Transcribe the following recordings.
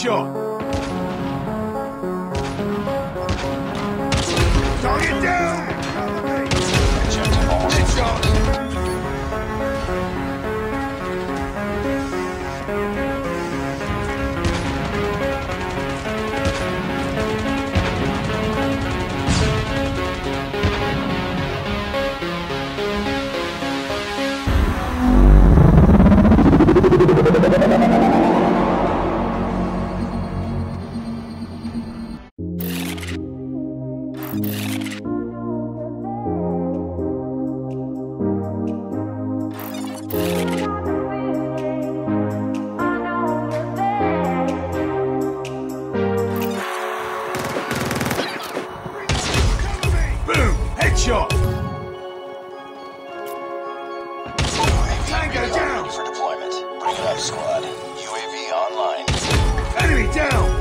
shot. Target down! Good shot. Shot. Tango down! For deployment. Bring it up, squad. UAV online. Enemy down!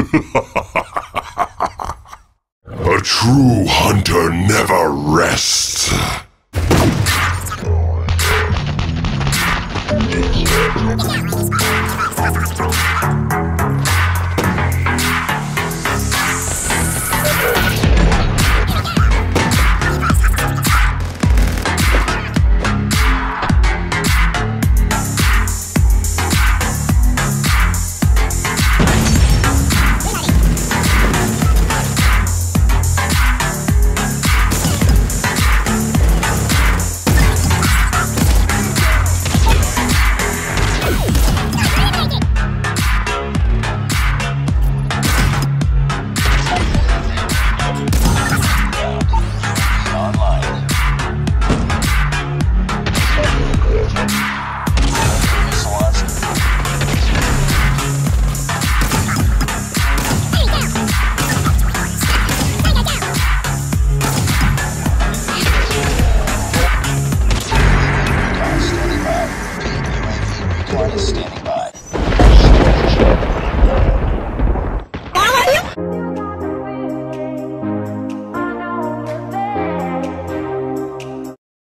A true hunter never rests.